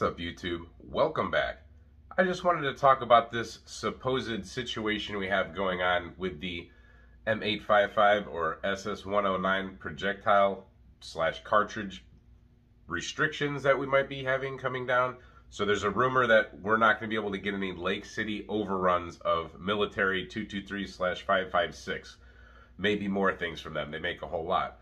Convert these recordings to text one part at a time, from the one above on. What's up, YouTube? Welcome back. I just wanted to talk about this supposed situation we have going on with the M855 or SS109 projectile / cartridge restrictions that we might be having coming down. So there's a rumor that we're not going to be able to get any Lake City overruns of military 223/556. Maybe more things from them. They make a whole lot.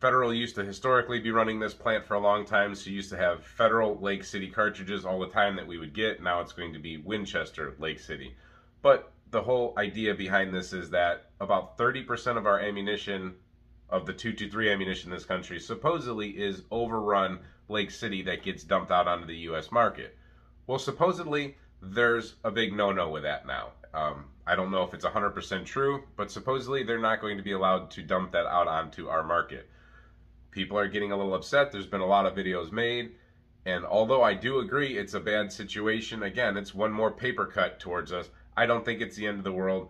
Federal used to historically be running this plant for a long time, so you used to have Federal Lake City cartridges all the time that we would get. Now it's going to be Winchester Lake City. But the whole idea behind this is that about 30% of our ammunition, of the 223 ammunition in this country, supposedly is overrun Lake City that gets dumped out onto the U.S. market. Well, supposedly, there's a big no-no with that now. I don't know if it's 100% true, but supposedly they're not going to be allowed to dump that out onto our market. People are getting a little upset. There's been a lot of videos made, and although I do agree it's a bad situation, again, it's one more paper cut towards us. I don't think it's the end of the world.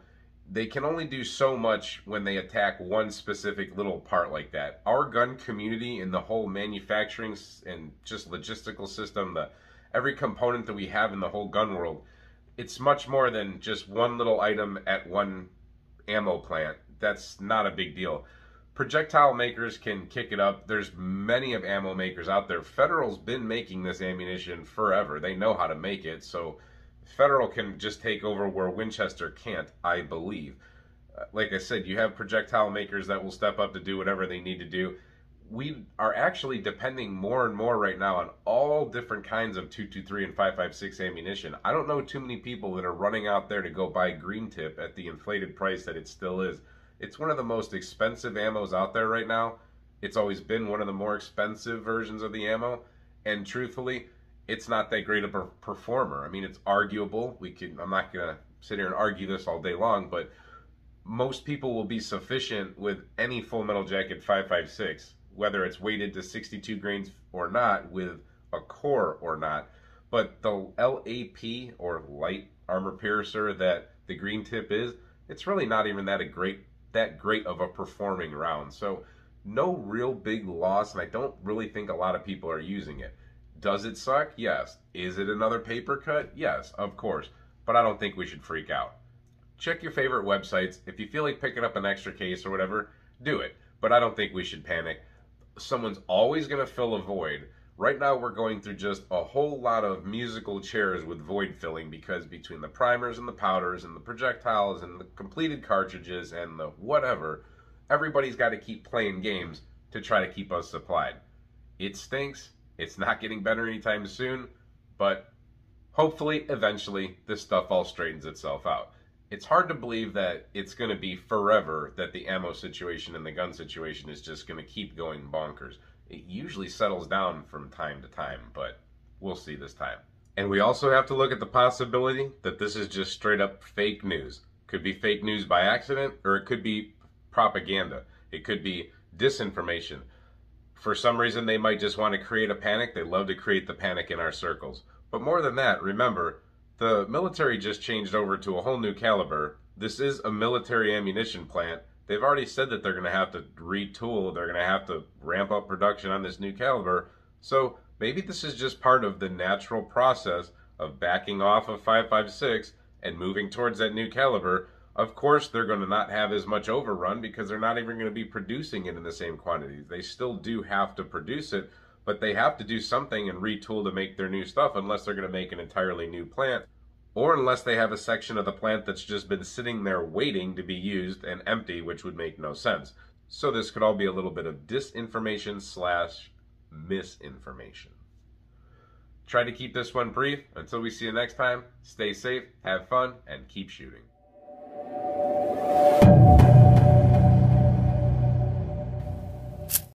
They can only do so much when they attack one specific little part like that. Our gun community and the whole manufacturing and just logistical system, every component that we have in the whole gun world, it's much more than just one little item at one ammo plant. That's not a big deal. Projectile makers can kick it up. There's many of ammo makers out there. Federal's been making this ammunition forever. They know how to make it, so Federal can just take over where Winchester can't, I believe. Like I said, you have projectile makers that will step up to do whatever they need to do. We are actually depending more and more right now on all different kinds of 223 and 556 ammunition. I don't know too many people that are running out there to go buy green tip at the inflated price that it still is. It's one of the most expensive ammos out there right now. It's always been one of the more expensive versions of the ammo, and truthfully, it's not that great of a performer. I mean, it's arguable. I'm not gonna sit here and argue this all day long, but most people will be sufficient with any full metal jacket 556, whether it's weighted to 62 grains or not, with a core or not. But the LAP, or light armor piercer, that the green tip is, it's really not even that great of a performing round. So no real big loss, and I don't really think a lot of people are using it. Does it suck? Yes. Is it another paper cut? Yes, of course. But I don't think we should freak out. Check your favorite websites. If you feel like picking up an extra case or whatever, do it. But I don't think we should panic. Someone's always going to fill a void. Right now we're going through just a whole lot of musical chairs with void filling, because between the primers and the powders and the projectiles and the completed cartridges and the whatever, everybody's got to keep playing games to try to keep us supplied. It stinks. It's not getting better anytime soon, but hopefully eventually this stuff all straightens itself out. It's hard to believe that it's going to be forever that the ammo situation and the gun situation is just going to keep going bonkers. It usually settles down from time to time, but we'll see this time. And we also have to look at the possibility that this is just straight up fake news. Could be fake news by accident, or it could be propaganda. It could be disinformation. For some reason, they might just want to create a panic. They love to create the panic in our circles. But more than that, remember, the military just changed over to a whole new caliber. This is a military ammunition plant. They've already said that they're going to have to retool, they're going to have to ramp up production on this new caliber. So maybe this is just part of the natural process of backing off of 556 and moving towards that new caliber. Of course, they're going to not have as much overrun because they're not even going to be producing it in the same quantities. They still do have to produce it, but they have to do something and retool to make their new stuff, unless they're going to make an entirely new plant, or unless they have a section of the plant that's just been sitting there waiting to be used and empty, which would make no sense. So this could all be a little bit of disinformation / misinformation. Try to keep this one brief. Until we see you next time, stay safe, have fun, and keep shooting.